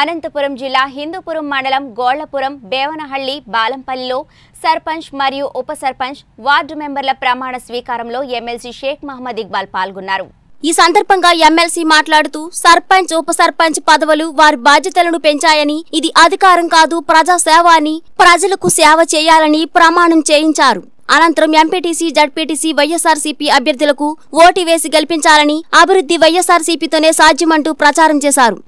అనంతపురం జిల్లా హిందూపురం మండలం గోళ్ళపురం బేవనహళ్లి బాలంపల్లిలో సర్పంచ్ మరియు ఉప సర్పంచ్ వార్డు మెంబర్ల ప్రమాణ స్వీకారంలో ఎమ్మెల్సీ షేక్ మహ్మద్ ఇక్బాల్ పాల్గొన్నారు. ఈ సందర్భంగా ఎమ్మెల్సీ మాట్లాడుతూ సర్పంచ్ ఉప సర్పంచ్ పదవులు వారి బాధ్యతలను పెంచాయని, ఇది అధికారం కాదు ప్రజా సేవ అని, ప్రజలకు సేవ చేయాలని ప్రమాణం చేయించారు. అనంతరం ఎంపీటీసీ, జడ్పీటీసీ, వైఎస్ఆర్సీపీ అభ్యర్థులకు ఓటు వేసి గెలిపించాలని, అభివృద్ధి వైఎస్ఆర్సీపీతోనే సాధ్యమంటూ ప్రచారం చేశారు.